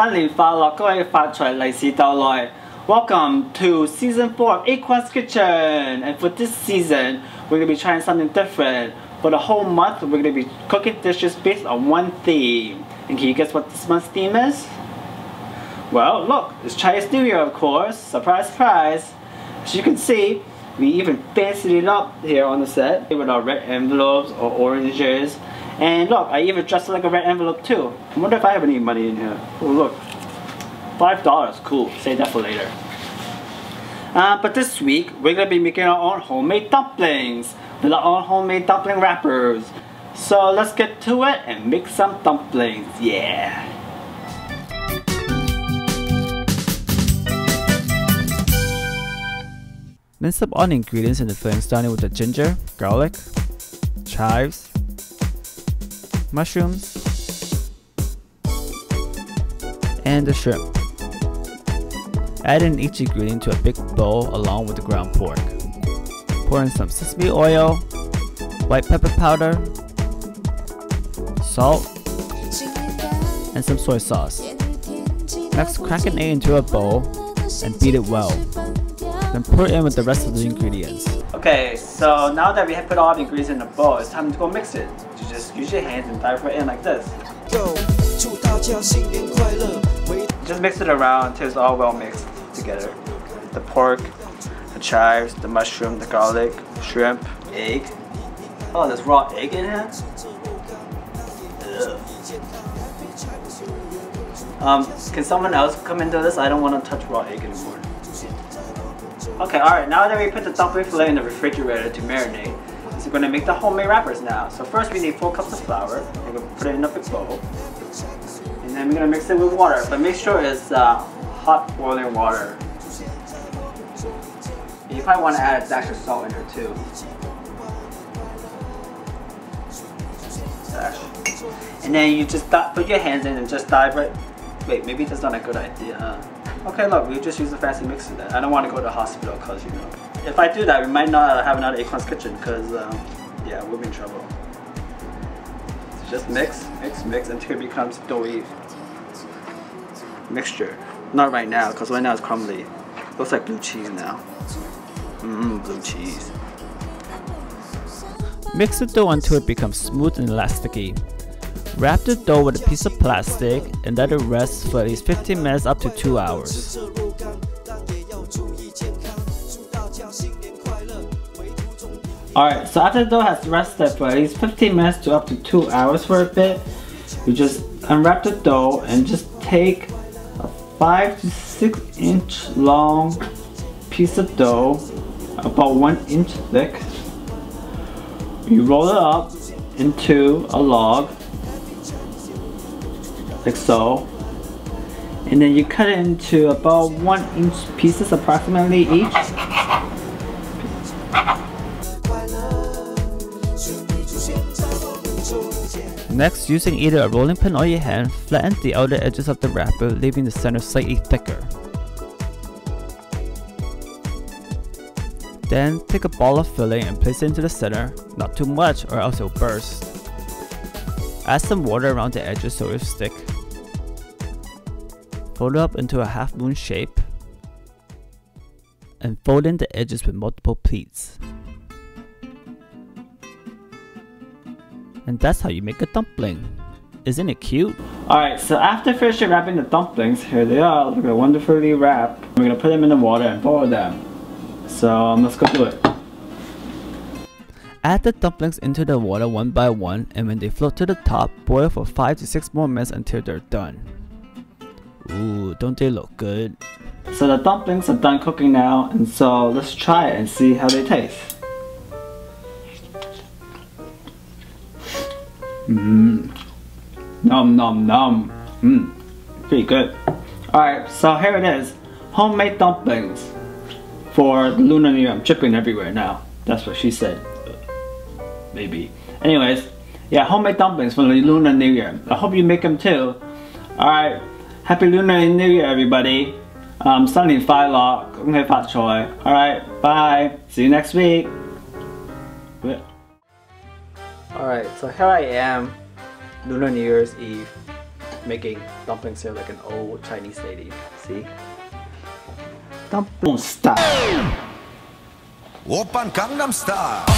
新年快樂，各位發財利是到來。Welcome to season 4 of AKwan's Kitchen, and for this season, we're going to be trying something different. For the whole month, we're going to be cooking dishes based on one theme. And can you guess what this month's theme is? Well, look, it's Chinese New Year, of course. Surprise, surprise. As you can see, we even fancied it up here on the set with our red envelopes or oranges. And look, I even dressed like a red envelope too. I wonder if I have any money in here. Oh look, $5, cool, save that for later. But this week, we're going to be making our own homemade dumplings with our own homemade dumpling wrappers. So let's get to it and make some dumplings, yeah. Mince up all the ingredients in the filling, starting with the ginger, garlic, chives, mushrooms, and the shrimp. Add in each ingredient to a big bowl along with the ground pork. Pour in some sesame oil, white pepper powder, salt, and some soy sauce. Next, crack an egg into a bowl and beat it well. Then pour it in with the rest of the ingredients. Okay, so now that we have put all the ingredients in the bowl, it's time to go mix it. You just use your hands and dive right in like this. Just mix it around until it's all well mixed together. The pork, the chives, the mushroom, the garlic, the shrimp, egg. Oh, there's raw egg in here? Ugh. Can someone else come into this? I don't want to touch raw egg anymore. Okay, alright, now that we put the dumpling fillet in the refrigerator to marinate, so we're going to make the homemade wrappers now. So first we need 4 cups of flour, and we're going to put it in a big bowl. And then we're going to mix it with water, but make sure it's hot boiling water. And you probably want to add a dash of salt in there too. Dash. And then you just put your hands in and just dive right... Wait, maybe that's not a good idea, huh? Okay, look, we just use a fancy mixer then. I don't want to go to the hospital because, you know, if I do that, we might not have another AKwan's Kitchen because, yeah, we'll be in trouble. So just mix, mix, mix until it becomes doughy mixture. Not right now because right now it's crumbly. Looks like blue cheese now. Blue cheese. Mix the dough until it becomes smooth and elasticy. Wrap the dough with a piece of plastic and let it rest for at least 15 minutes up to 2 hours. Alright, so after the dough has rested for at least 15 minutes to up to 2 hours for a bit, you just unwrap the dough and just take a 5 to 6 inch long piece of dough, about 1 inch thick. You roll it up into a log. Like so, and then you cut it into about 1 inch pieces approximately each. Next, using either a rolling pin or your hand, flatten the outer edges of the wrapper, leaving the center slightly thicker. Then take a ball of filling and place it into the center, not too much or else it will burst. Add some water around the edges so it's thick. Fold it up into a half moon shape and fold in the edges with multiple pleats. And that's how you make a dumpling. Isn't it cute? Alright, so after finishing wrapping the dumplings, here they are. Look, they're wonderfully wrapped. We're gonna put them in the water and boil them. So let's go do it. Add the dumplings into the water one by one, and when they float to the top, boil for 5 to 6 more minutes until they're done. Ooh, don't they look good? So the dumplings are done cooking now, and so let's try it and see how they taste. Nom nom nom. Pretty good. Alright, so here it is. Homemade dumplings for the Lunar New Year. I'm dripping everywhere now. That's what she said. Maybe. Anyways, yeah, homemade dumplings for the Lunar New Year. I hope you make them too. Alright, happy Lunar New Year, everybody. Sun in Phai Lok, Kung Hei Fat Choi. Alright, bye. See you next week. Alright, so here I am, Lunar New Year's Eve. making dumplings here like an old Chinese lady. See? Dumpling style! Open Gangnam Style!